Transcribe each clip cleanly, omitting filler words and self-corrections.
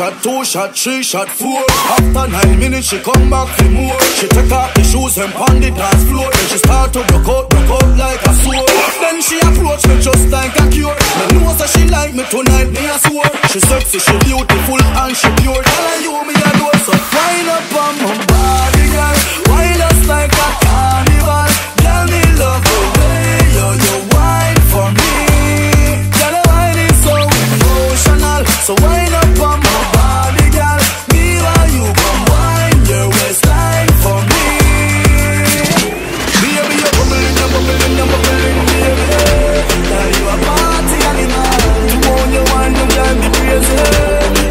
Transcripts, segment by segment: shot, 2 shot, 3 shot, 4. After 9 minutes, she come back for more. She take off the shoes and pound the dance floor. Then she start to broke out like a sword. Then she approach me just like a cure. Me know that she like me tonight, me a swore. She sexy, she beautiful and she pure. Tell her you me a door, so wind up on my body, girl. Wind us like a carnival. Tell me love the way you wine for me. Tell her wine is so emotional, so wind up on my body, girl. Me while you come wine your waistline for me. Baby, you're bubbling, you're bubbling, you're bubbling, baby. Tell you a party animal. You want your wine, you drive me crazy.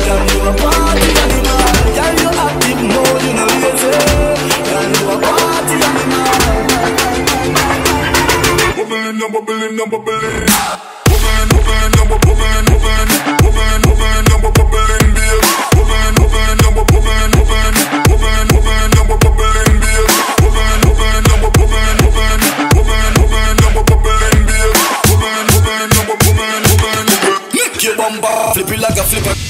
Tell you a party animal. Tell you active, no, you know lazy. Tell you a party animal. Bubbling, you're bubbling, you're bubbling. Bubbling, bubbling, you're bubbling, bubbling. Bubbling, bubbling, you're bubbling, baby. Bubbling, bubbling, you're bubbling, bubbling. Bubbling, bubbling, you're bubbling, baby. Bubbling, bubbling, you're bubbling, bubbling. Bubbling, bubbling, you're bubbling, baby. Bubbling, bubbling, you're bubbling, bubbling. Make your bumper flip it like a flipper.